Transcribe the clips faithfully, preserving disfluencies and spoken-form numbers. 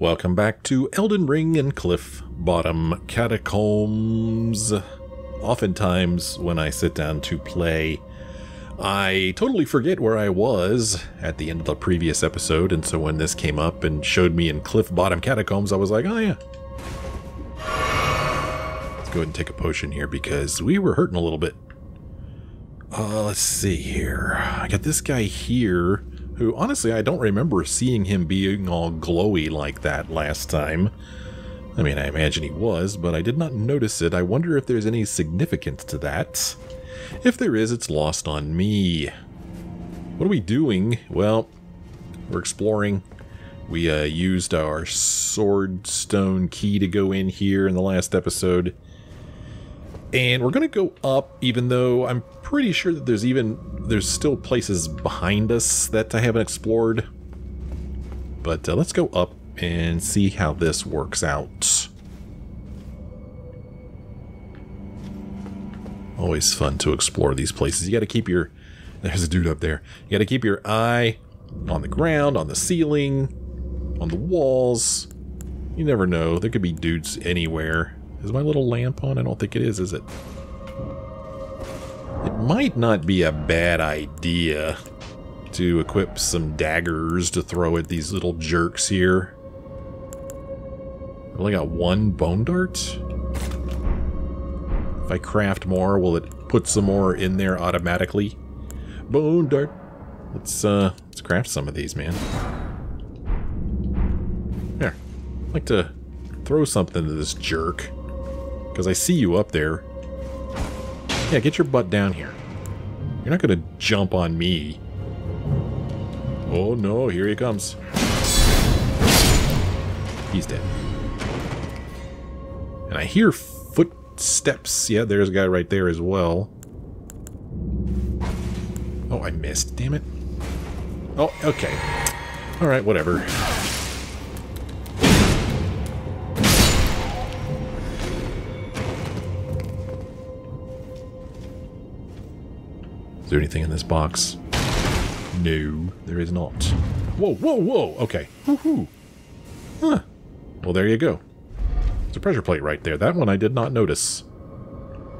Welcome back to Elden Ring and Cliffbottom Catacombs. Oftentimes when I sit down to play, I totally forget where I was at the end of the previous episode, and so when this came up and showed me in Cliffbottom Catacombs, I was like, oh yeah. Let's go ahead and take a potion here because we were hurting a little bit. Uh, let's see here. I got this guy here, who honestly I don't remember seeing him being all glowy like that last time. I mean, I imagine he was, but I did not notice it. I wonder if there's any significance to that. If there is, it's lost on me. What are we doing? Well, we're exploring. We uh, used our swordstone key to go in here in the last episode. And we're going to go up, even though I'm pretty sure that there's even there's still places behind us that I haven't explored. But uh, let's go up and see how this works out. Always fun to explore these places. You got to keep your... There's a dude up there. You got to keep your eye on the ground, on the ceiling, on the walls. You never know. There could be dudes anywhere. Is my little lamp on? I don't think it is, is it? It might not be a bad idea to equip some daggers to throw at these little jerks here. I've only got one bone dart. If I craft more, will it put some more in there automatically? Bone dart. Let's, uh, let's craft some of these, man. There. I'd like to throw something to this jerk. Because I see you up there. Yeah, get your butt down here. You're not going to jump on me. Oh no, here he comes. He's dead. And I hear footsteps. Yeah, there's a guy right there as well. Oh, I missed. Damn it. Oh, okay. Alright, whatever. Is there anything in this box? No, there is not. Whoa, whoa, whoa! Okay. Woohoo! Huh. Well, there you go. There's a pressure plate right there. That one I did not notice.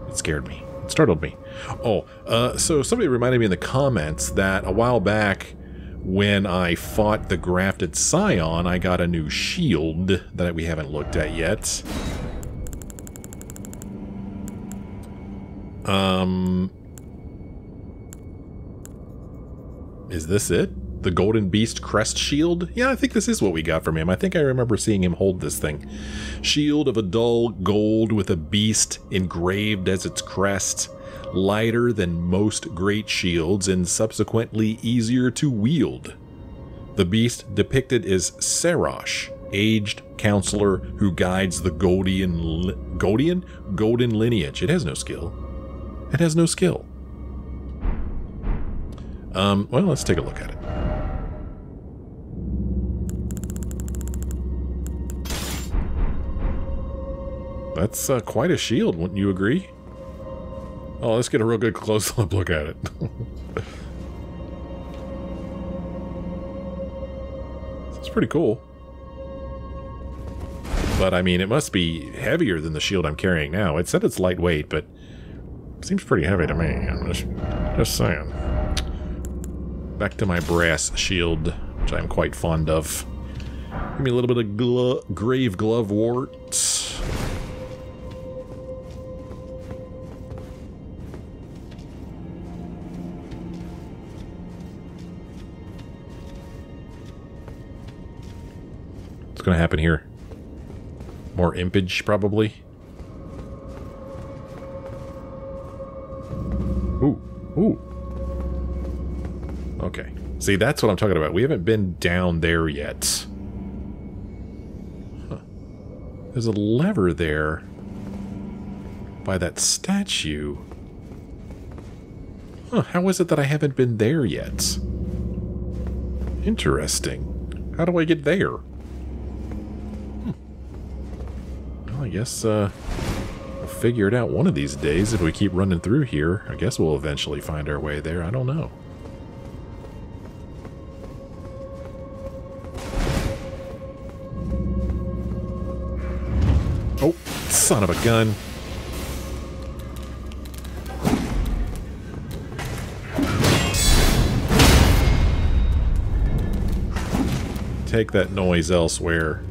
It scared me. It startled me. Oh, uh, so somebody reminded me in the comments that a while back when I fought the Grafted Scion, I got a new shield that we haven't looked at yet. Um... Is this it? The Golden Beast Crest Shield? Yeah, I think this is what we got from him. I think I remember seeing him hold this thing. Shield of a dull gold with a beast engraved as its crest. Lighter than most great shields and subsequently easier to wield. The beast depicted is Serosh, aged counselor who guides the Goldian... Goldian? Golden lineage. It has no skill. It has no skill. Um, well, let's take a look at it. That's uh, quite a shield, wouldn't you agree? Oh, let's get a real good close-up look at it. It's pretty cool. But, I mean, it must be heavier than the shield I'm carrying now. It said it's lightweight, but it seems pretty heavy to me. I'm just, just saying. Back to my brass shield, which I'm quite fond of. Give me a little bit of glo Grave Glovewort. What's going to happen here? More impage, probably. Ooh, ooh. Okay. See, that's what I'm talking about. We haven't been down there yet. Huh. There's a lever there by that statue. Huh. How is it that I haven't been there yet? Interesting. How do I get there? Hmm. Well, I guess uh, we'll figure it out one of these days. If we keep running through here, I guess we'll eventually find our way there. I don't know. Son of a gun. Take that noise elsewhere.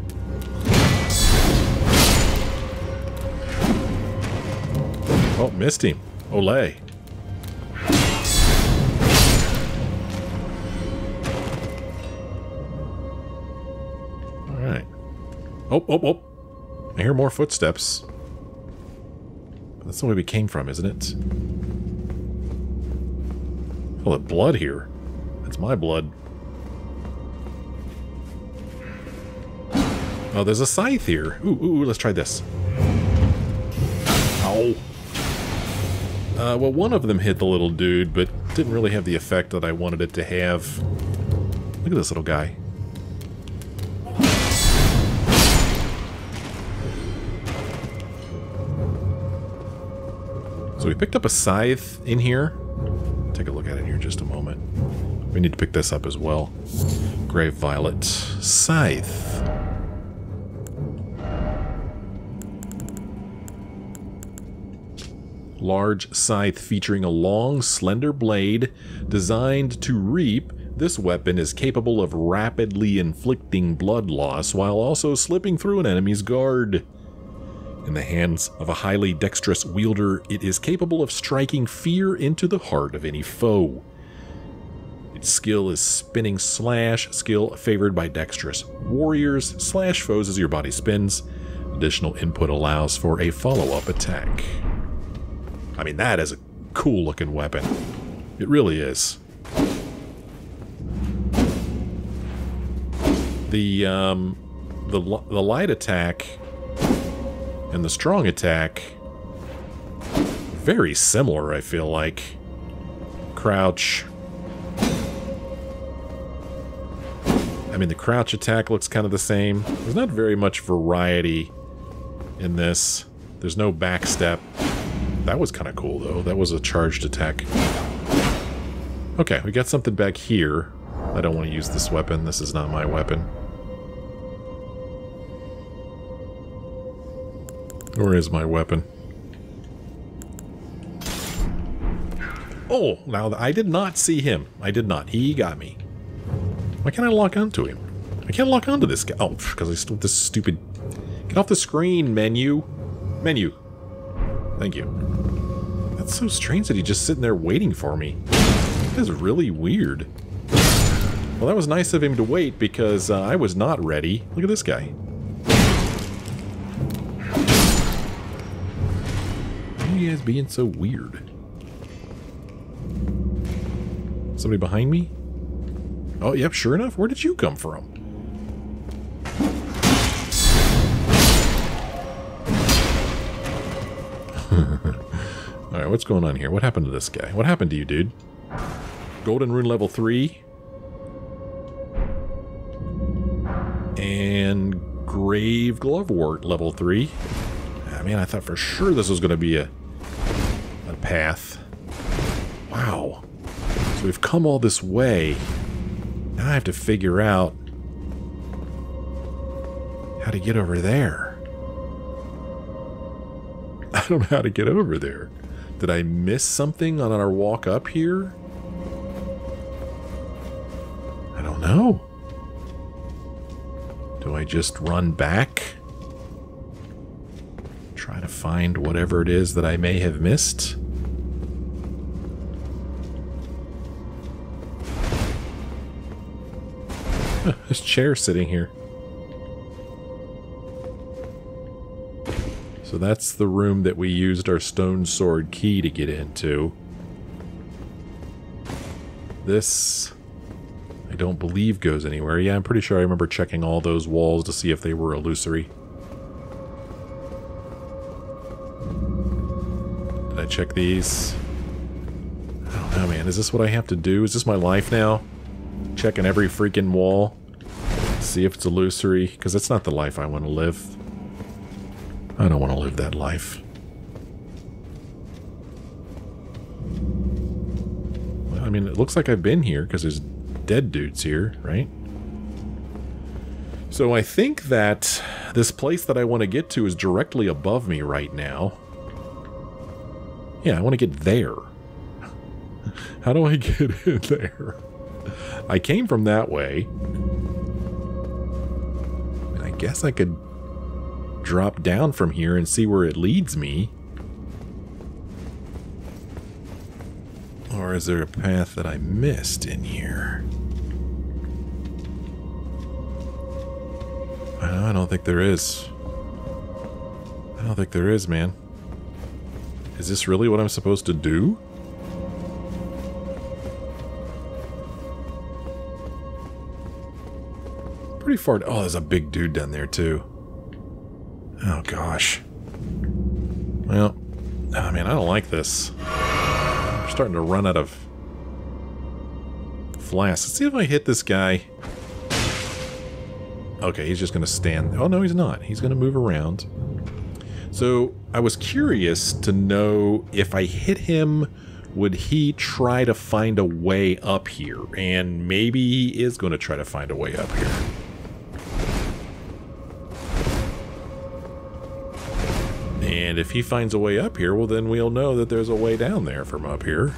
Oh, missed him. Olé. Alright. Oh, oh, oh. I hear more footsteps. That's the way we came from, isn't it? Oh, the blood here. That's my blood. Oh, there's a scythe here. Ooh, ooh, let's try this. Ow. Uh, well, one of them hit the little dude, but didn't really have the effect that I wanted it to have. Look at this little guy. So we picked up a scythe in here. Take a look at it here in just a moment. We need to pick this up as well. Grave Violet. Scythe. Large scythe featuring a long, slender blade designed to reap. This weapon is capable of rapidly inflicting blood loss while also slipping through an enemy's guard. In the hands of a highly dexterous wielder, it is capable of striking fear into the heart of any foe. Its skill is spinning slash, skill favored by dexterous warriors slash foes as your body spins. Additional input allows for a follow-up attack. I mean, that is a cool-looking weapon. It really is. The, um, the, the light attack and the strong attack, very similar, I feel like. Crouch. I mean, the crouch attack looks kind of the same. There's not very much variety in this. There's no backstep. That was kind of cool, though. That was a charged attack. Okay, we got something back here. I don't want to use this weapon. This is not my weapon. Where is my weapon? Oh, now I did not see him. I did not. He got me. Why can't I lock onto him? I can't lock onto this guy. Oh, because I stole this stupid... Get off the screen, menu. Menu. Thank you. That's so strange that he's just sitting there waiting for me. That is really weird. Well, that was nice of him to wait because uh, I was not ready. Look at this guy. Why are you guys being so weird? Somebody behind me? Oh, yep, sure enough. Where did you come from? Alright, what's going on here? What happened to this guy? What happened to you, dude? Golden Rune level three. And Grave Glovewort level three. I mean, I thought for sure this was going to be a, a path. Wow. So we've come all this way. Now I have to figure out how to get over there. I don't know how to get over there. Did I miss something on our walk up here? I don't know. Do I just run back? Try to find whatever it is that I may have missed? This chair sitting here. So that's the room that we used our stone sword key to get into. This, I don't believe, goes anywhere. Yeah, I'm pretty sure I remember checking all those walls to see if they were illusory. Did I check these? I don't know, man. Is this what I have to do? Is this my life now? Checking every freaking wall? See if it's illusory? Because that's not the life I want to live. I don't want to live that life. I mean, it looks like I've been here because there's dead dudes here, right? So I think that this place that I want to get to is directly above me right now. Yeah, I want to get there. How do I get in there? I came from that way. And I guess I could drop down from here and see where it leads me. Or is there a path that I missed in here? I don't think there is. I don't think there is, man. Is this really what I'm supposed to do? Pretty far. Oh, there's a big dude down there, too. Oh, gosh. Well, I mean, I don't like this. I'm starting to run out of flasks. Let's see if I hit this guy. Okay, he's just going to stand. Oh, no, he's not. He's going to move around. So I was curious to know if I hit him, would he try to find a way up here? And maybe he is going to try to find a way up here. And if he finds a way up here, well, then we'll know that there's a way down there from up here.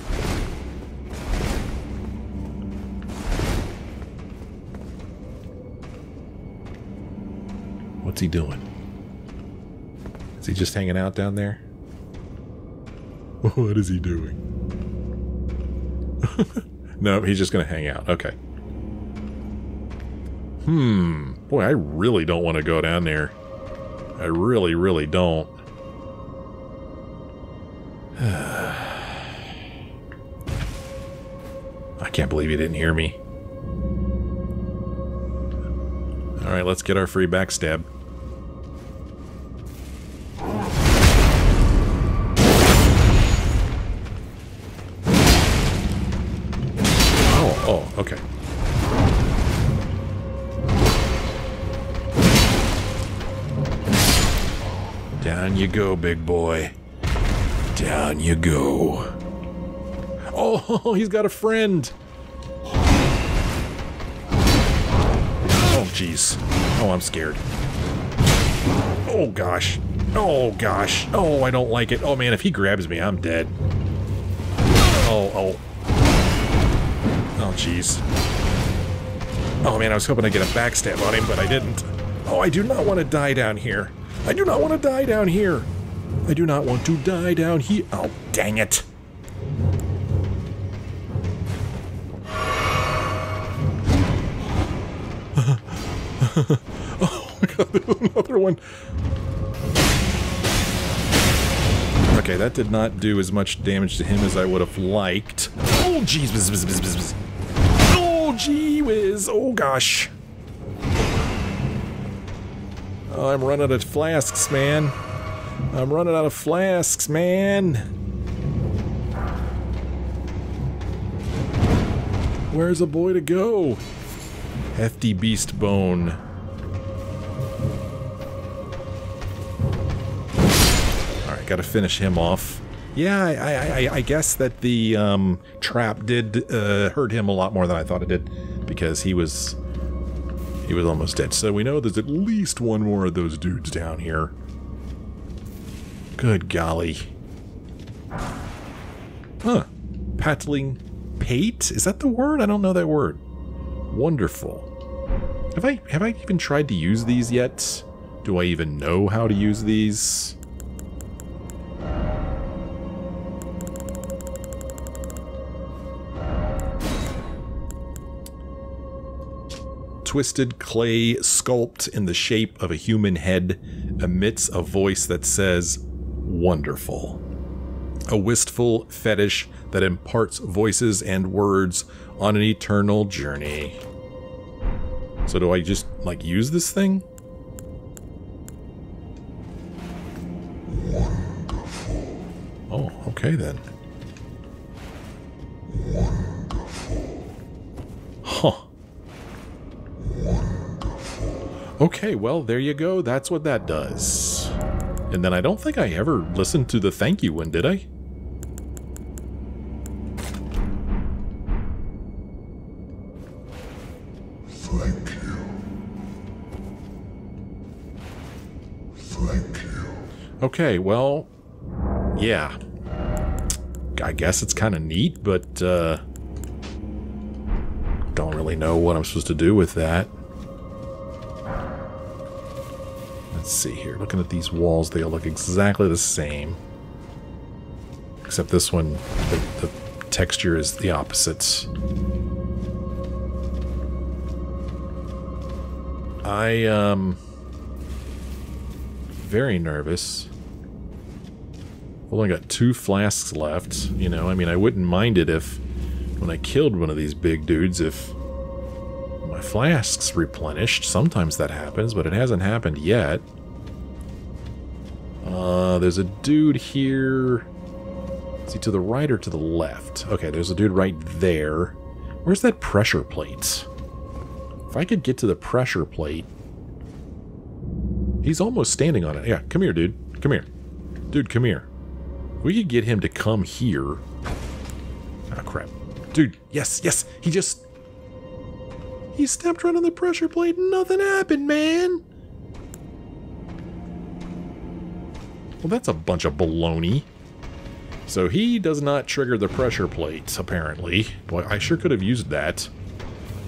What's he doing? Is he just hanging out down there? What is he doing? No, he's just going to hang out. Okay. Hmm. Boy, I really don't want to go down there. I really, really don't. I can't believe he didn't hear me. All right, let's get our free backstab. Oh, oh, okay. Down you go, big boy. Down you go. Oh, he's got a friend. Oh, jeez. Oh, I'm scared. Oh, gosh. Oh, gosh. Oh, I don't like it. Oh, man, if he grabs me, I'm dead. Oh, oh. Oh, jeez. Oh, man, I was hoping I'd get a backstab on him, but I didn't. Oh, I do not want to die down here. I do not want to die down here. I do not want to die down here. Oh, dang it. Oh my god, there's another one. Okay, that did not do as much damage to him as I would have liked. Oh, jeez. Oh, gee whiz. Oh, gosh. Oh, I'm running out of flasks, man. I'm running out of flasks, man. Where's a boy to go? Hefty beast bone. Alright, gotta finish him off. Yeah, I, I, I, I guess that the um, trap did uh, hurt him a lot more than I thought it did, because he was he was almost dead. So we know there's at least one more of those dudes down here. Good golly. Huh. Pattling pate? Is that the word? I don't know that word. Wonderful. Have I have I even tried to use these yet? Do I even know how to use these? Twisted clay sculpt in the shape of a human head emits a voice that says, "Wonderful." A wistful fetish that imparts voices and words on an eternal journey. So do I just, like, use this thing? Wonderful. Oh, okay then. Wonderful. Huh. Wonderful. Okay, well, there you go. That's what that does. And then I don't think I ever listened to the thank you one, did I? Thank you. Thank you. Okay, well, yeah. I guess it's kind of neat, but uh, don't really know what I'm supposed to do with that. Let's see here. Looking at these walls, they all look exactly the same. Except this one, the, the texture is the opposite. I am um, very nervous. Only got two flasks left, you know. I mean, I wouldn't mind it if, when I killed one of these big dudes, if my flasks replenished. Sometimes that happens, but it hasn't happened yet. Uh, there's a dude here. Is he to the right or to the left? Okay, there's a dude right there. Where's that pressure plate? If I could get to the pressure plate... He's almost standing on it. Yeah, come here, dude. Come here. Dude, come here. We could get him to come here. Oh, crap. Dude, yes, yes. He just... He stepped right on the pressure plate and nothing happened, man. Well, that's a bunch of baloney. So he does not trigger the pressure plate, apparently. Boy, I sure could have used that.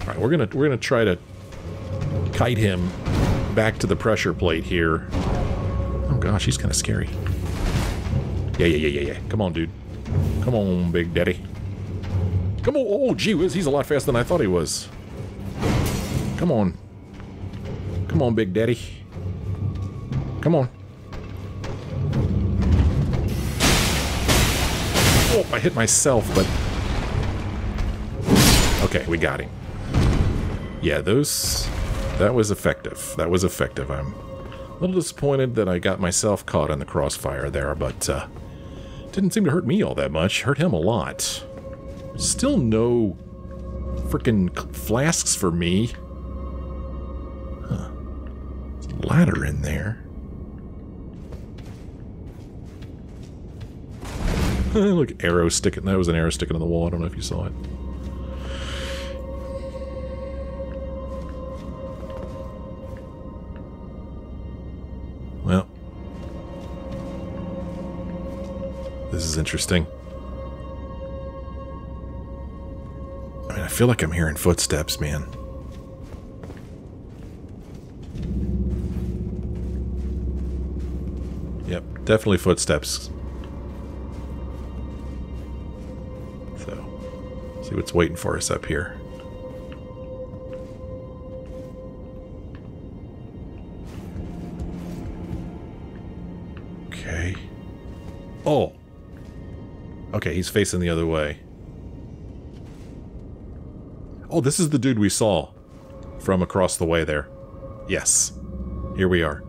All right, we're gonna we're gonna try to kite him back to the pressure plate here. Oh gosh, he's kind of scary. Yeah, yeah, yeah, yeah, yeah. Come on, dude. Come on, Big Daddy. Come on. Oh, gee whiz, he's a lot faster than I thought he was. Come on. Come on, Big Daddy. Come on. Oh, I hit myself, but okay, we got him. Yeah, those, that was effective. That was effective. I'm a little disappointed that I got myself caught in the crossfire there, but uh, didn't seem to hurt me all that much. Hurt him a lot. Still no freaking flasks for me. Huh. There's a ladder in there. Look, arrow sticking. That was an arrow sticking on the wall. I don't know if you saw it. Well, this is interesting. I mean, I feel like I'm hearing footsteps, man. Yep, definitely footsteps. So, see what's waiting for us up here. Oh. Okay, he's facing the other way. Oh, this is the dude we saw from across the way there. Yes. Here we are.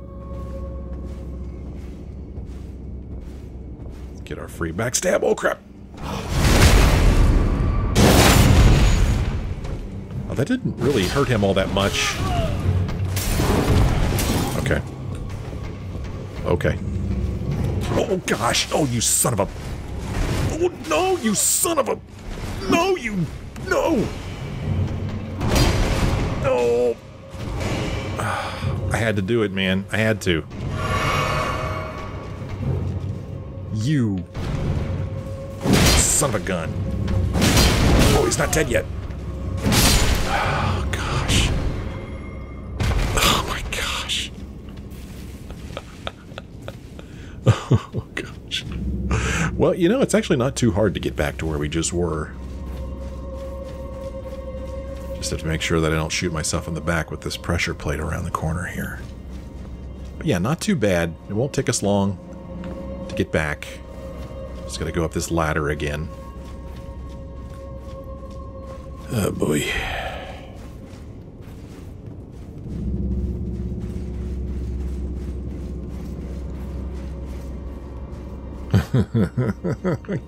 Let's get our free backstab. Oh, crap. Oh, that didn't really hurt him all that much. Okay. Okay. Oh, gosh. Oh, you son of a... Oh, no, you son of a... No, you... No! No! I had to do it, man. I had to. You... Son of a gun. Oh, he's not dead yet. Oh, gosh. Oh, my gosh. Oh. Well, you know, it's actually not too hard to get back to where we just were. Just have to make sure that I don't shoot myself in the back with this pressure plate around the corner here. But yeah, not too bad. It won't take us long to get back. Just gotta go up this ladder again. Oh boy.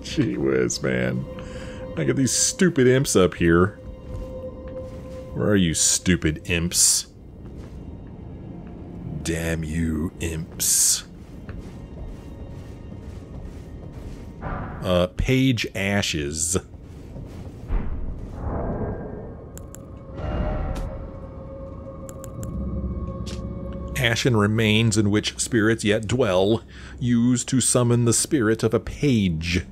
Gee whiz, man. I got these stupid imps up here. Where are you, stupid imps? Damn you, imps. Uh, Page Ashes. ashen remains in which spirits yet dwell, used to summon the spirit of a page.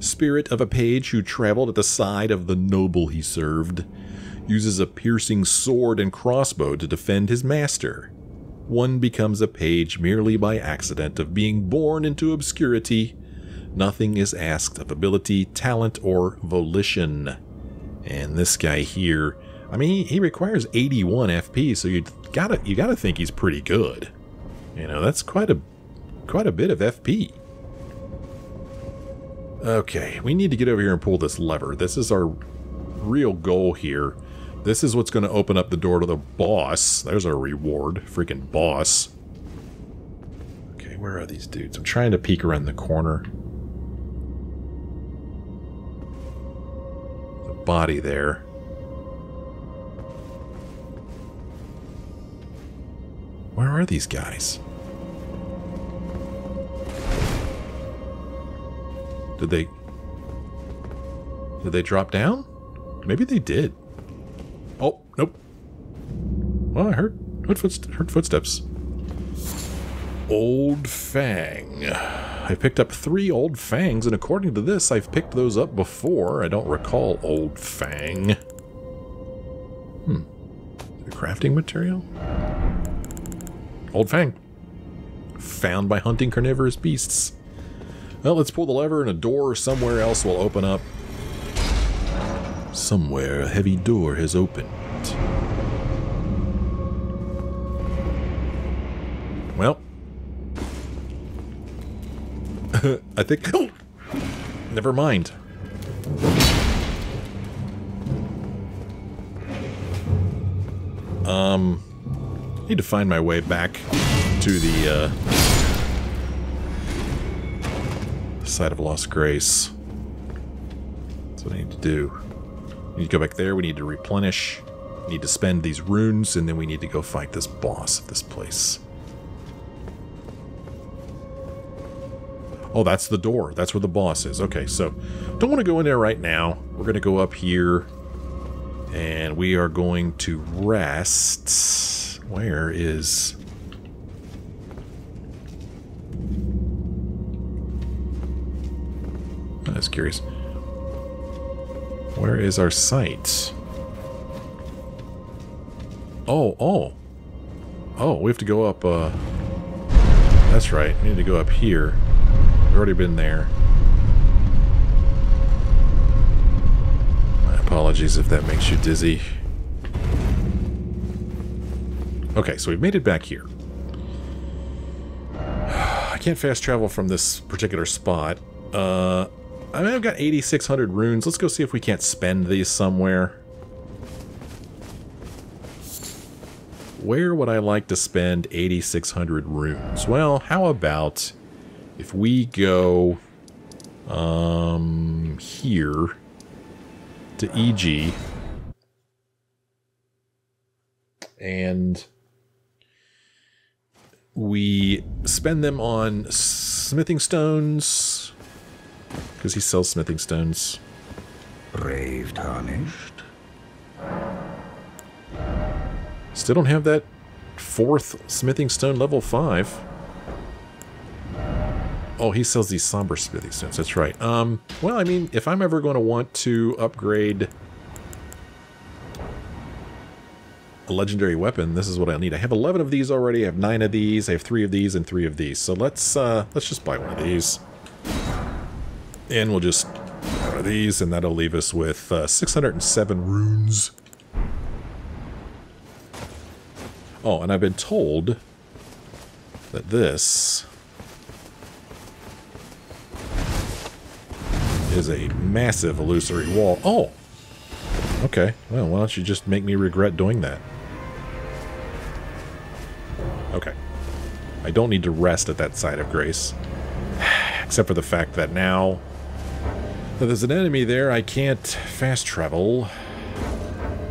Spirit of a page who traveled at the side of the noble he served, uses a piercing sword and crossbow to defend his master. One becomes a page merely by accident of being born into obscurity. Nothing is asked of ability, talent, or volition. And this guy here, I mean, he, he requires eighty-one F P, so you gotta you gotta think he's pretty good. You know, that's quite a quite a bit of F P. Okay, we need to get over here and pull this lever. This is our real goal here. This is what's going to open up the door to the boss. There's our reward. Freaking boss. Okay, where are these dudes? I'm trying to peek around the corner. There's a body there. Where are these guys? Did they... Did they drop down? Maybe they did. Oh, nope. Well, I heard, heard, footst heard footsteps. Old Fang. I picked up three Old Fangs, and according to this, I've picked those up before. I don't recall Old Fang. Hmm. The crafting material? Old Fang. Found by hunting carnivorous beasts. Well, let's pull the lever and a door somewhere else will open up. Somewhere a heavy door has opened. Well. I think... Oh, never mind. Um... Need to find my way back to the, uh... side of Lost Grace. That's what I need to do. We need to go back there, we need to replenish, we need to spend these runes, and then we need to go fight this boss at this place. Oh, that's the door. That's where the boss is. Okay, so don't want to go in there right now. We're going to go up here, and we are going to rest. Where is... I was curious. Where is our site? Oh, oh. Oh, we have to go up, uh... That's right, we need to go up here. We've already been there. My apologies if that makes you dizzy. Okay, so we've made it back here. I can't fast travel from this particular spot. Uh... I mean, I've got eighty-six hundred runes. Let's go see if we can't spend these somewhere. Where would I like to spend eighty-six hundred runes? Well, how about if we go um, here to E G and we spend them on smithing stones. Because he sells smithing stones. Brave Tarnished. Still don't have that fourth smithing stone level five. Oh, he sells these somber smithing stones. That's right. Um, well, I mean, if I'm ever going to want to upgrade a legendary weapon, this is what I need. I have eleven of these already. I have nine of these. I have three of these and three of these. So let's uh, let's just buy one of these. And we'll just order these, and that'll leave us with uh, six hundred seven runes. Oh, and I've been told that this is a massive illusory wall. Oh! Okay, well, why don't you just make me regret doing that? Okay. I don't need to rest at that side of Grace. Except for the fact that now... Now there's an enemy there, I can't fast travel.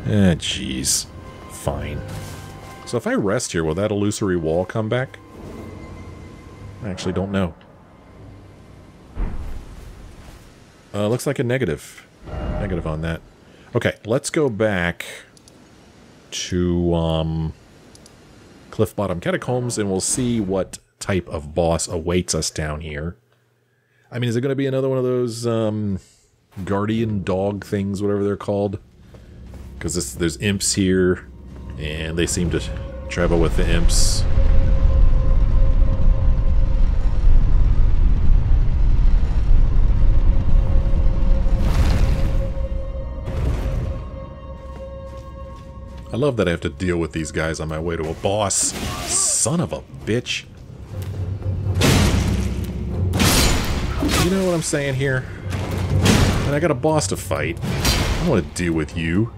Eh, jeez. Fine. So if I rest here, will that illusory wall come back? I actually don't know. Uh, looks like a negative. Negative on that. Okay, let's go back to um, Cliffbottom Catacombs, and we'll see what type of boss awaits us down here. I mean, is it going to be another one of those um, guardian dog things, whatever they're called? Because there's imps here, and they seem to travel with the imps. I love that I have to deal with these guys on my way to a boss. Son of a bitch. You know what I'm saying here? And I got a boss to fight. I don't want to deal with you.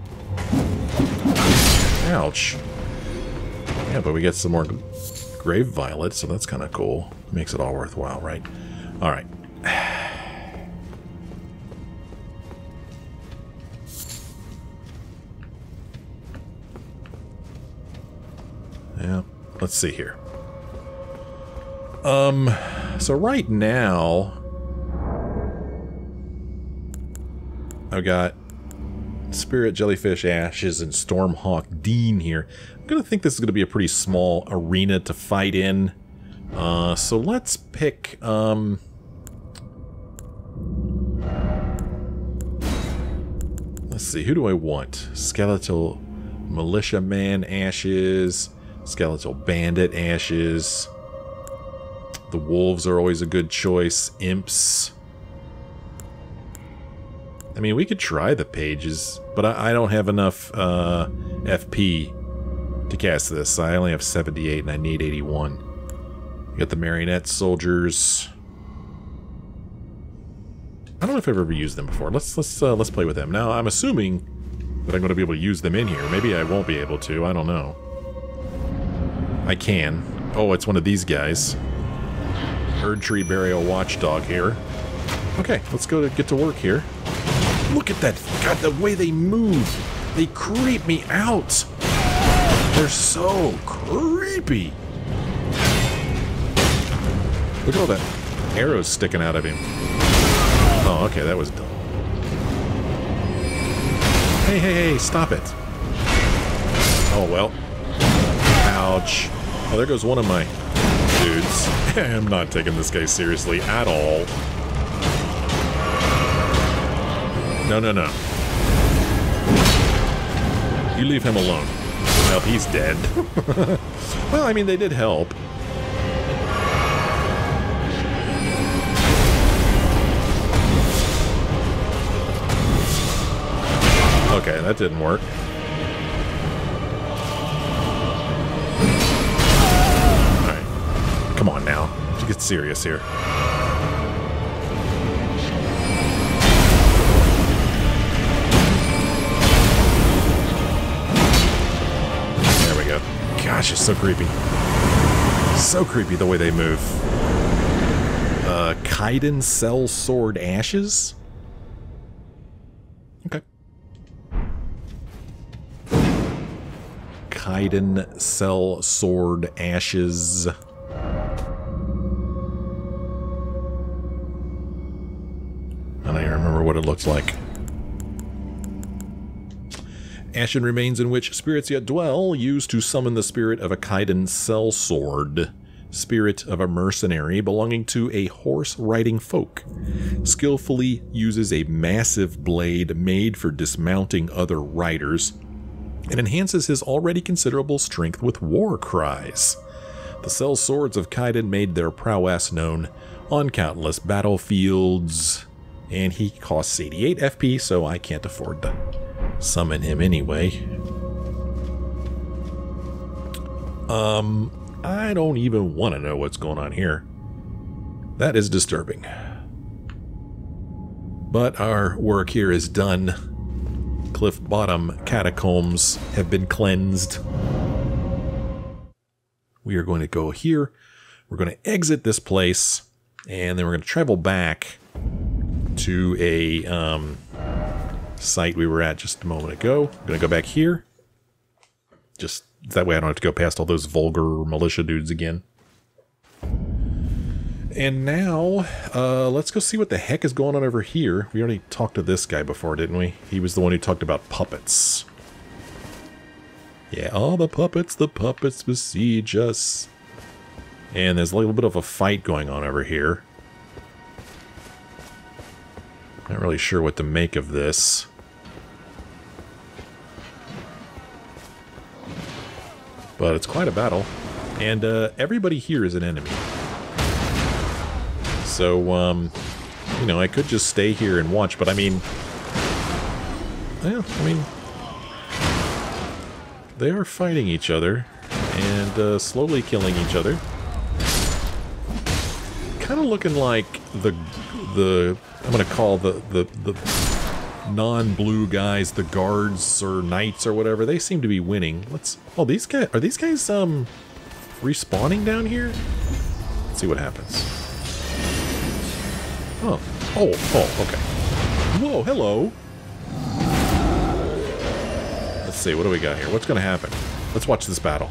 Ouch. Yeah, but we get some more Grave Violet, so that's kind of cool. Makes it all worthwhile, right? Alright. Yeah, let's see here. Um, so right now, I've got Spirit, Jellyfish, Ashes, and Stormhawk Dean here. I'm going to think this is going to be a pretty small arena to fight in. Uh, so let's pick, um... let's see, who do I want? Skeletal Militia Man, Ashes... Skeletal Bandit, Ashes. The wolves are always a good choice. Imps. I mean, we could try the pages, but I, I don't have enough uh, F P to cast this. I only have seventy-eight and I need eighty-one. You got the marionette soldiers. I don't know if I've ever used them before. Let's let's uh, let's play with them. Now, I'm assuming that I'm going to be able to use them in here. Maybe I won't be able to. I don't know. I can. Oh, it's one of these guys. Erdtree Burial Watchdog here. Okay, let's go to get to work here. Look at that. God, the way they move. They creep me out. They're so creepy. Look at all that arrows sticking out of him. Oh, okay, that was dumb. Hey, hey, hey, stop it. Oh, well. Ouch. Oh, there goes one of my dudes. I'm not taking this guy seriously at all. No, no, no. You leave him alone. Well, he's dead. Well, I mean, they did help. Okay, that didn't work. Come on now, to get serious here. There we go. Gosh, it's so creepy. So creepy the way they move. Uh, Kaiden Sellsword Ashes? Okay. Kaiden Sellsword Ashes. What it looks like. Ashen remains in which spirits yet dwell, used to summon the spirit of a Kaiden Sellsword, spirit of a mercenary belonging to a horse-riding folk. Skillfully uses a massive blade made for dismounting other riders, and enhances his already considerable strength with war cries. The Sellswords of Kaiden made their prowess known on countless battlefields. And he costs eighty-eight F P, so I can't afford to summon him anyway. Um, I don't even want to know what's going on here. That is disturbing. But our work here is done. Cliff Bottom Catacombs have been cleansed. We are going to go here. We're going to exit this place. And then we're going to travel back to a um, site we were at just a moment ago. I'm going to go back here. Just that way I don't have to go past all those vulgar militia dudes again. And now, uh, let's go see what the heck is going on over here. We already talked to this guy before, didn't we? He was the one who talked about puppets. Yeah, all the puppets, the puppets besiege us. And there's a little bit of a fight going on over here. Not really sure what to make of this. But it's quite a battle. And uh, everybody here is an enemy. So, um, you know, I could just stay here and watch, but I mean... Yeah, I mean... They are fighting each other and uh, slowly killing each other. Kind of looking like the the I'm gonna call the the the non-blue guys the guards or knights or whatever. They seem to be winning. Let's. Oh, these guys are these guys um respawning down here? Let's see what happens. Oh oh oh okay. Whoa, hello. Let's see, what do we got here? What's going to happen? Let's watch this battle.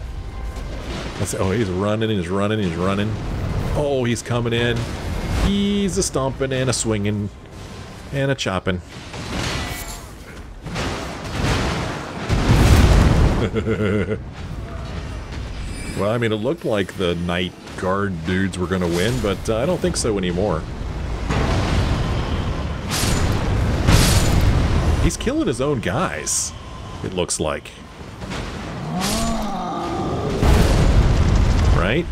Let's see. Oh, he's running, he's running, he's running. Oh, he's coming in. He's a stomping and a swinging and a chopping. Well, I mean, it looked like the night guard dudes were going to win, but uh, I don't think so anymore. He's killing his own guys. It looks like. Right?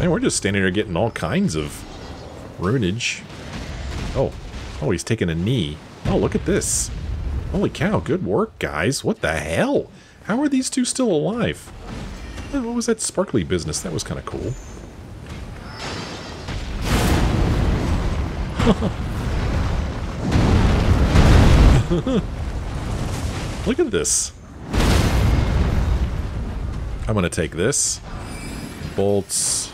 Man, we're just standing here getting all kinds of runage. Oh. Oh, he's taking a knee. Oh, look at this. Holy cow, good work, guys. What the hell? How are these two still alive? What was that sparkly business? That was kind of cool. Look at this. I'm going to take this. Bolts.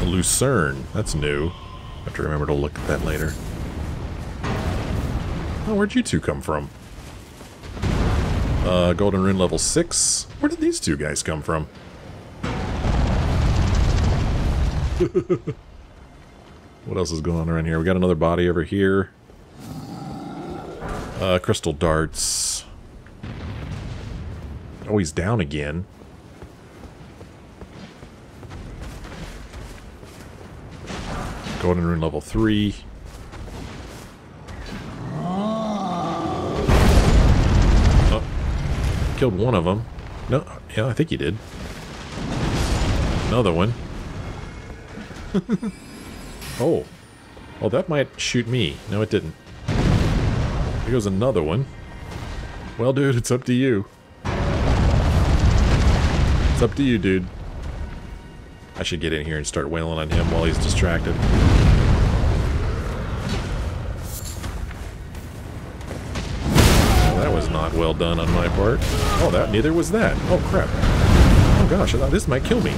The Lucerne. That's new. I have to remember to look at that later. Oh, where'd you two come from? Uh, Golden Rune level six. Where did these two guys come from? What else is going on around here? We got another body over here. Uh, crystal darts. Oh, he's down again. Golden Rune level three. Oh, killed one of them. No, yeah, I think he did. Another one. Oh. Oh, that might shoot me. No, it didn't. Here goes another one. Well, dude, it's up to you. It's up to you, dude. I should get in here and start wailing on him while he's distracted. Well, that was not well done on my part. Oh, that neither was that. Oh, crap. Oh, gosh, I thought this might kill me.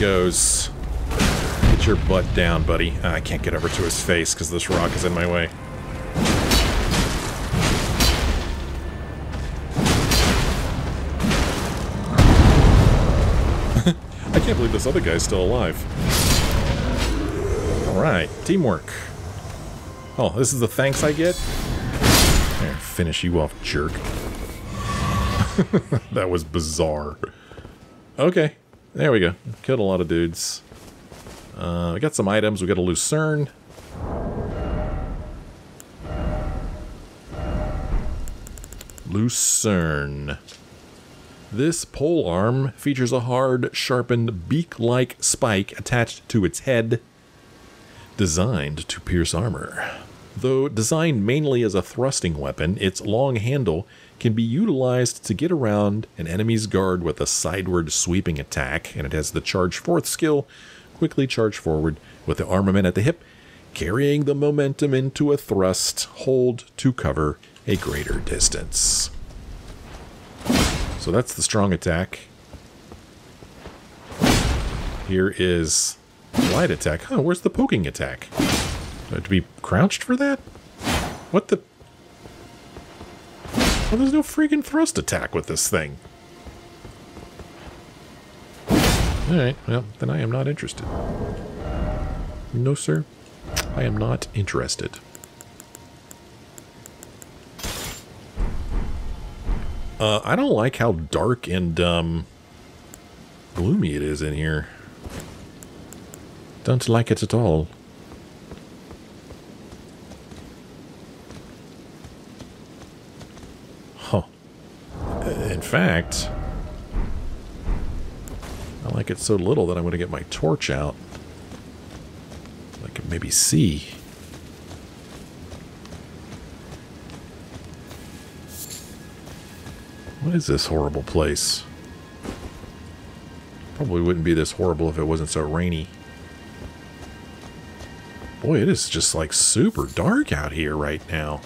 Goes. Get your butt down, buddy. Ah, I can't get over to his face because this rock is in my way. I can't believe this other guy's still alive. Alright, teamwork. Oh, this is the thanks I get? There, finish you off, jerk. That was bizarre. Okay. There we go. Killed a lot of dudes. Uh, we got some items. We got a Lucerne. Lucerne. This pole arm features a hard, sharpened, beak-like spike attached to its head, designed to pierce armor. Though designed mainly as a thrusting weapon, its long handle can be utilized to get around an enemy's guard with a sideward sweeping attack, and it has the charge forth skill, quickly charge forward with the armament at the hip, carrying the momentum into a thrust, hold to cover a greater distance. So that's the strong attack. Here is light attack. Huh, where's the poking attack? Do I have to be crouched for that? What the... Well, there's no freaking thrust attack with this thing. Alright, well, then I am not interested. No, sir. I am not interested. Uh, I don't like how dark and um, gloomy it is in here. Don't like it at all. Huh. In fact, I like it so little that I'm going to get my torch out. I can maybe see. What is this horrible place? Probably wouldn't be this horrible if it wasn't so rainy. Boy, it is just like super dark out here right now.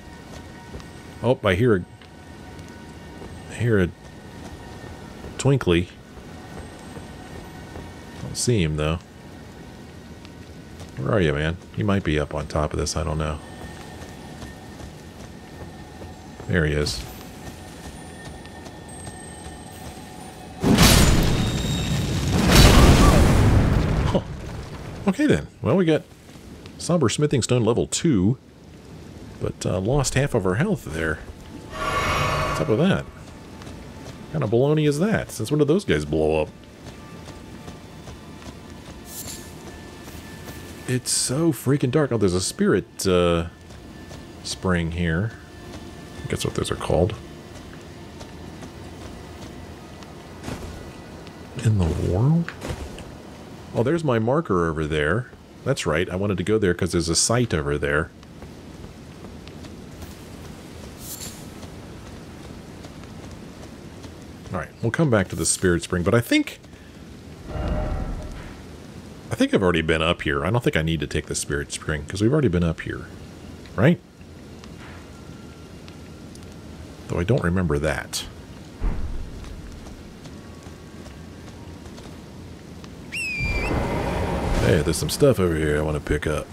Oh, I hear a... I hear a... twinkly. Don't see him, though. Where are you, man? He might be up on top of this, I don't know. There he is. Okay then, well, we got Somber Smithing Stone level two, but uh, lost half of our health there. What's up with that? What kind of baloney is that? Since when did those guys blow up? It's so freaking dark. Oh, there's a spirit uh, spring here. I think that's what those are called. In the world? Oh, there's my marker over there. That's right, I wanted to go there because there's a site over there. Alright, we'll come back to the Spirit Spring, but I think... I think I've already been up here. I don't think I need to take the Spirit Spring, because we've already been up here. Right? Though I don't remember that. Hey, there's some stuff over here I want to pick up.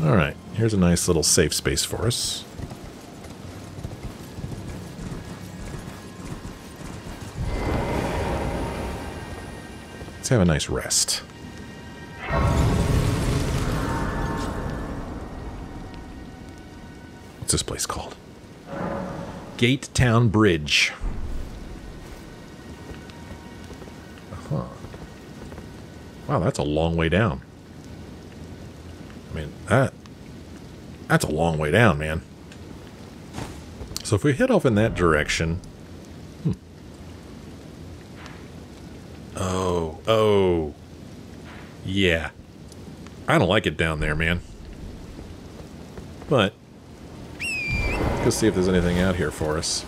Alright, here's a nice little safe space for us. Let's have a nice rest. This place called Gate Town Bridge. Uh-huh. Wow, that's a long way down. I mean, that that's a long way down, man. So if we head off in that direction, hmm. oh, oh, yeah. I don't like it down there, man. But let's see if there's anything out here for us.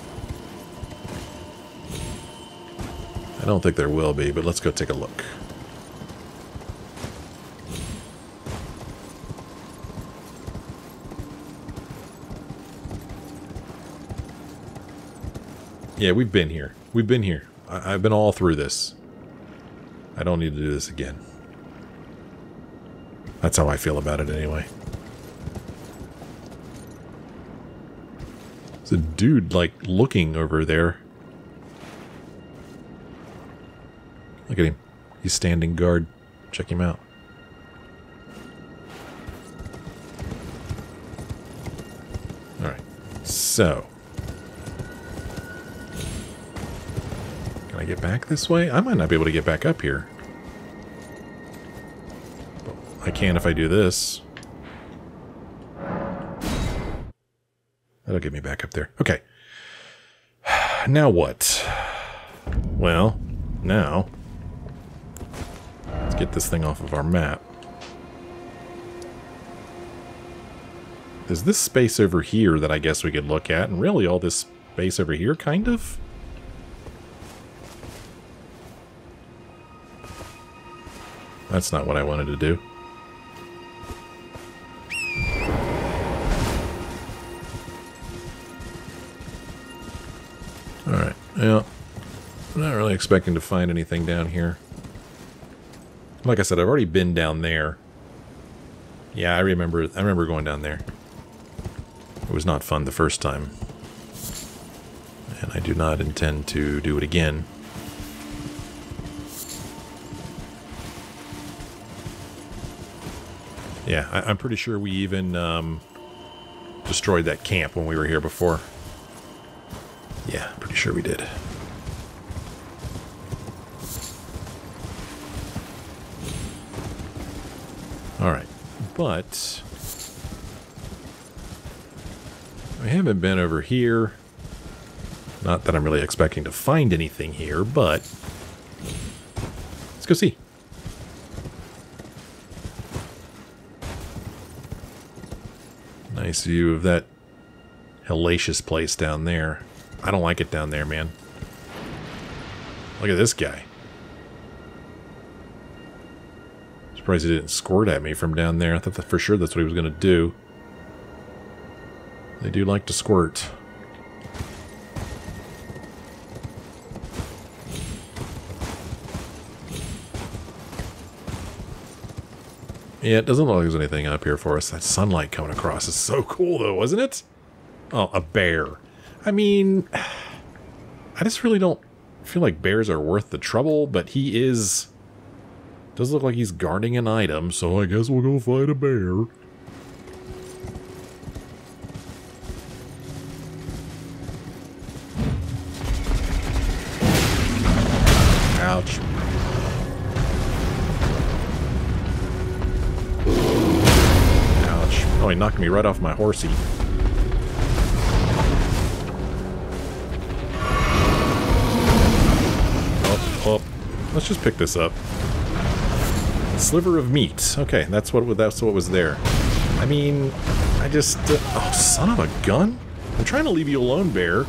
I don't think there will be, but let's go take a look. Yeah, we've been here. We've been here. I I've been all through this. I don't need to do this again. That's how I feel about it anyway. There's a dude, like, looking over there. Look at him. He's standing guard. Check him out. Alright. So. Can I get back this way? I might not be able to get back up here. But I can if I do this. That'll get me back up there. Okay. Now what? Well, now... let's get this thing off of our map. There's this space over here that I guess we could look at, and really all this space over here, kind of? That's not what I wanted to do. Alright, yeah. I'm not really expecting to find anything down here. Like I said, I've already been down there. Yeah, I remember I remember going down there. It was not fun the first time. And I do not intend to do it again. Yeah, I, I'm pretty sure we even um, destroyed that camp when we were here before. Yeah, pretty sure we did. Alright, but I haven't been over here. Not that I'm really expecting to find anything here, but let's go see. Nice view of that hellacious place down there. I don't like it down there, man. Look at this guy. Surprised he didn't squirt at me from down there. I thought that for sure that's what he was going to do. They do like to squirt. Yeah, it doesn't look like there's anything up here for us. That sunlight coming across is so cool, though, wasn't it? Oh, a bear. I mean, I just really don't feel like bears are worth the trouble, but he is... Does look like he's guarding an item, so I guess we'll go fight a bear. Ouch. Ouch. Oh, he knocked me right off my horsey. Up, up. Let's just pick this up. Sliver of meat. Okay, that's what that's what was there. I mean, I just... Uh, oh, son of a gun! I'm trying to leave you alone, bear.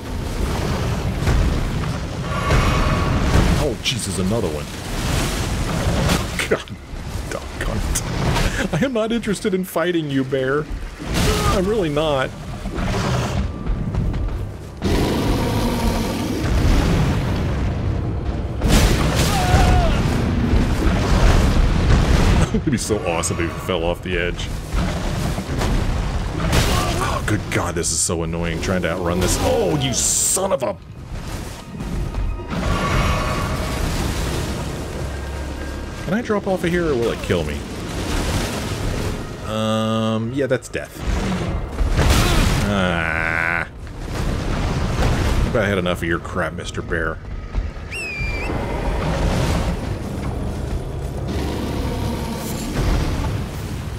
Oh, Jesus, another one. God. Doggone it. I am not interested in fighting you, bear. I'm really not. It'd be so awesome if he fell off the edge. Oh, good God, this is so annoying trying to outrun this. Oh, you son of a... Can I drop off of here or will it kill me? Um, yeah, that's death. Ah. But I had enough of your crap, Mister Bear.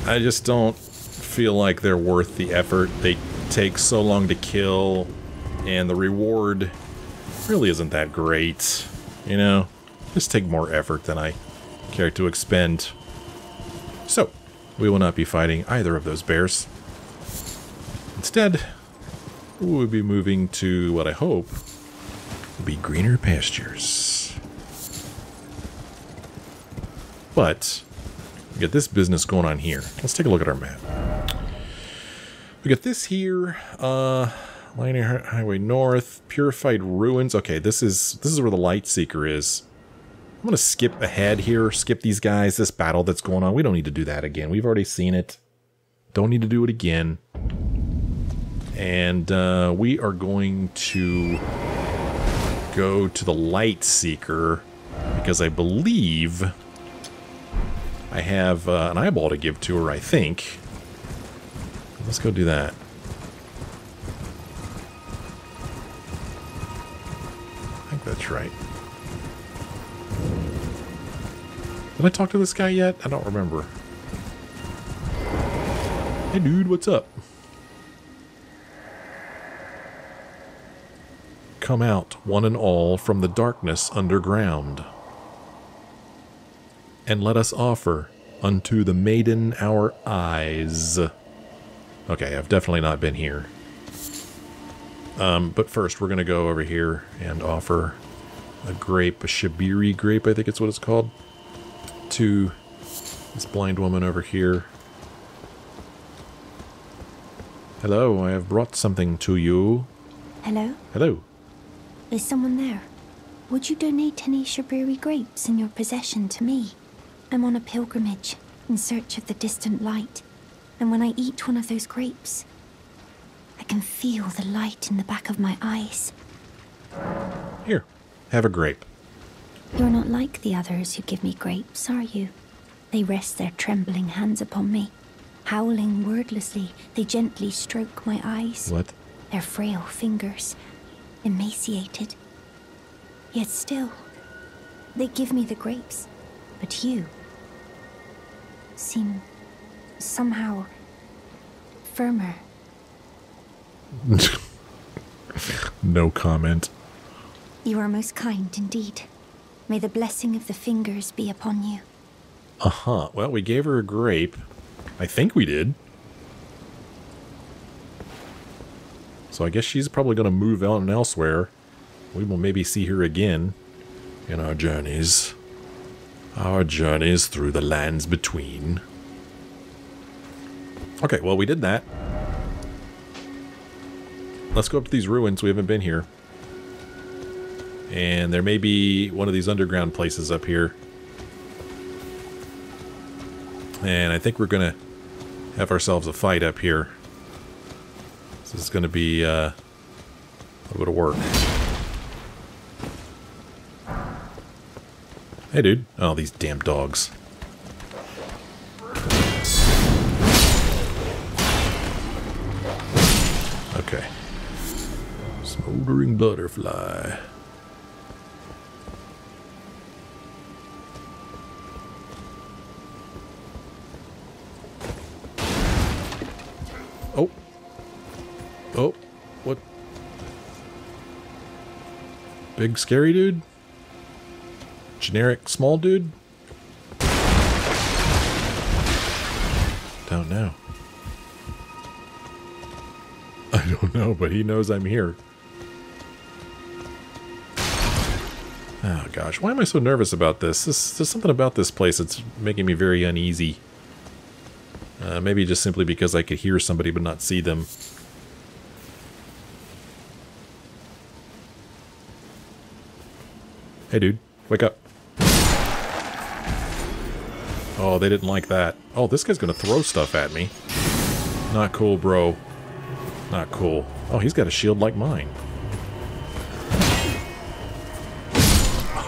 I just don't feel like they're worth the effort. They take so long to kill, and the reward really isn't that great. You know, just take more effort than I care to expend. So, we will not be fighting either of those bears. Instead, we will be moving to what I hope will be greener pastures. But... we got this business going on here. Let's take a look at our map. We got this here, uh, Linear Highway North, Purified Ruins. Okay, this is this is where the Light Seeker is. I'm gonna skip ahead here, skip these guys, this battle that's going on. We don't need to do that again. We've already seen it. Don't need to do it again. And uh, we are going to go to the Light Seeker because I believe. I have uh, an eyeball to give to her, I think. Let's go do that. I think that's right. Did I talk to this guy yet? I don't remember. Hey dude, what's up? Come out, one and all, from the darkness underground. And let us offer unto the maiden our eyes. Okay, I've definitely not been here. Um, but first, we're going to go over here and offer a grape, a Shabriri grape, I think it's what it's called, to this blind woman over here. Hello, I have brought something to you. Hello? Hello. Is someone there? would you donate any Shabriri grapes in your possession to me? I'm on a pilgrimage in search of the distant light, and when I eat one of those grapes, I can feel the light in the back of my eyes. Here, have a grape. You're not like the others who give me grapes, are you? They rest their trembling hands upon me. Howling wordlessly, they gently stroke my eyes. What? Their frail fingers, emaciated. Yet still, they give me the grapes. But you seem somehow firmer. No comment. You are most kind indeed. May the blessing of the fingers be upon you. Uh-huh. Well, we gave her a grape. I think we did. So I guess she's probably going to move on elsewhere. We will maybe see her again in our journeys. Our journeys through the lands between. Okay, well, we did that. Let's go up to these ruins. We haven't been here. And there may be one of these underground places up here. And I think we're going to have ourselves a fight up here. This is going to be uh, a little bit of work. Hey, dude. Oh, these damn dogs. Okay. Smoldering butterfly. Oh. Oh. What? Big scary dude? Generic small dude? Don't know. I don't know, but he knows I'm here. Oh gosh, why am I so nervous about this? This there's something about this place that's making me very uneasy. Uh, maybe just simply because I could hear somebody but not see them. Hey, dude. Wake up. Oh, they didn't like that. Oh, this guy's going to throw stuff at me. Not cool, bro. Not cool. Oh, he's got a shield like mine.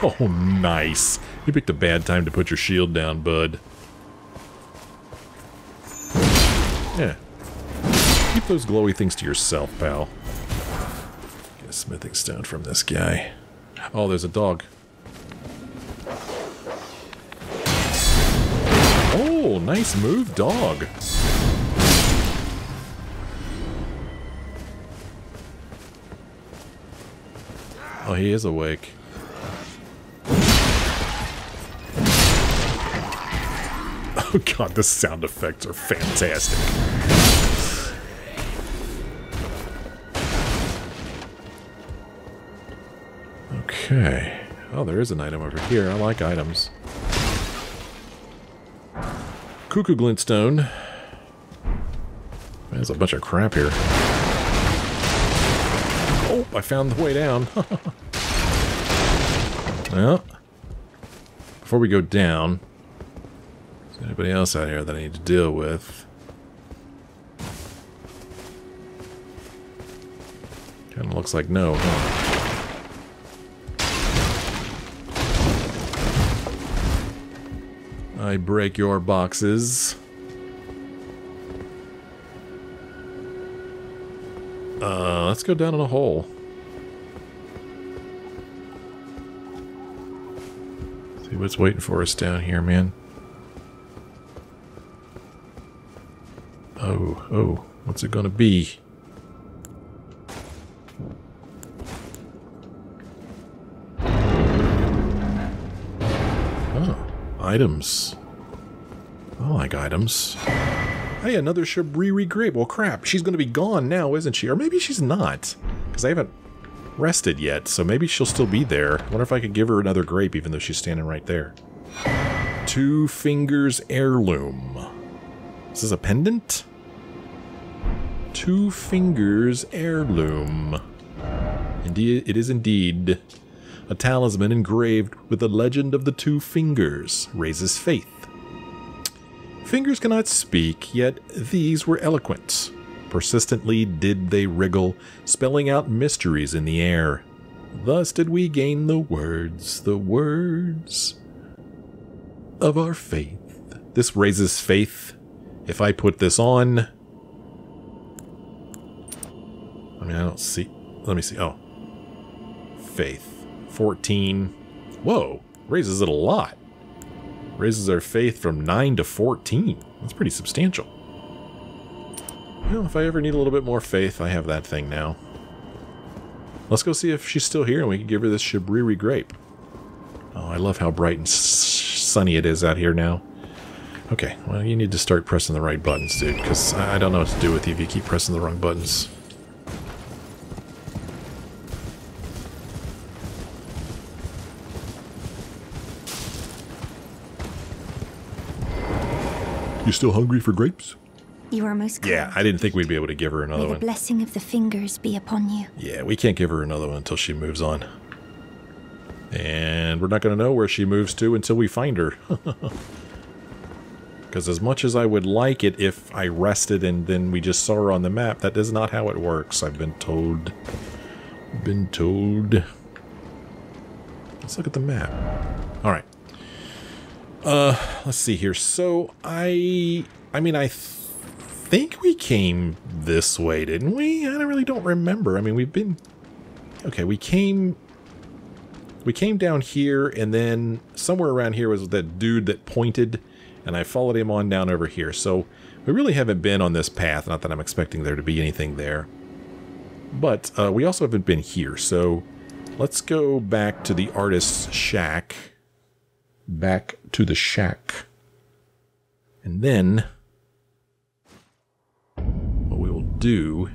Oh, nice. You picked a bad time to put your shield down, bud. Yeah. Keep those glowy things to yourself, pal. Get a smithing stone from this guy. Oh, there's a dog. Oh, nice move, dog. Oh, he is awake. Oh god, the sound effects are fantastic. Okay. Oh, there is an item over here. I like items. Cuckoo Glintstone. There's a bunch of crap here. Oh, I found the way down. Well, before we go down, is there anybody else out here that I need to deal with? Kind of looks like no, huh? I break your boxes. Uh, let's go down in a hole. See what's waiting for us down here, man. Oh, oh, what's it gonna be? Items. I like items. Hey, another Shabriri grape. Well, crap. She's going to be gone now, isn't she? Or maybe she's not. Because I haven't rested yet, so maybe she'll still be there. I wonder if I could give her another grape, even though she's standing right there. Two Fingers Heirloom. Is this a pendant? Two Fingers Heirloom. Indeed, it is indeed. A talisman engraved with the legend of the Two Fingers raises faith. Fingers cannot speak, yet these were eloquent. Persistently did they wriggle, spelling out mysteries in the air. Thus did we gain the words, the words of our faith. This raises faith. If I put this on... I mean, I don't see... Let me see. Oh. Faith. fourteen. Whoa. Raises it a lot. Raises our faith from nine to fourteen. That's pretty substantial. Well, if I ever need a little bit more faith, I have that thing now. Let's go see if she's still here and we can give her this Shabriri grape. Oh, I love how bright and sunny it is out here now. Okay, well, you need to start pressing the right buttons, dude, because I don't know what to do with you if you keep pressing the wrong buttons. You still hungry for grapes? You are most kind. Yeah, I didn't think we'd be able to give her another one. May the blessing of the fingers be upon you. Yeah, we can't give her another one until she moves on. And we're not going to know where she moves to until we find her. Because as much as I would like it if I rested and then we just saw her on the map, that is not how it works. I've been told. Been told. Let's look at the map. All right. Uh, let's see here. So, I... I mean, I th think we came this way, didn't we? I really don't remember. I mean, we've been... Okay, we came... We came down here, and then somewhere around here was that dude that pointed, and I followed him on down over here. So, we really haven't been on this path. Not that I'm expecting there to be anything there. But, uh, we also haven't been here. So, let's go back to the artist's shack. Back to the shack. And then what we will do,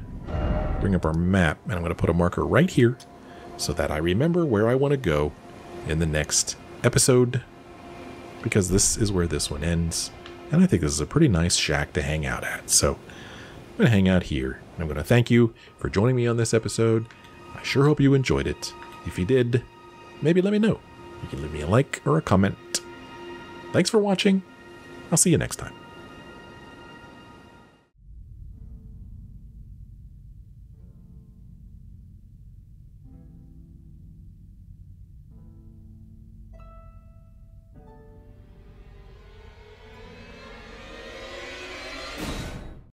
bring up our map, and I'm going to put a marker right here so that I remember where I want to go in the next episode, because this is where this one ends, and I think this is a pretty nice shack to hang out at. So I'm going to hang out here, and I'm going to thank you for joining me on this episode. I sure hope you enjoyed it. If you did, maybe let me know. You can leave me a like or a comment. Thanks for watching. I'll see you next time.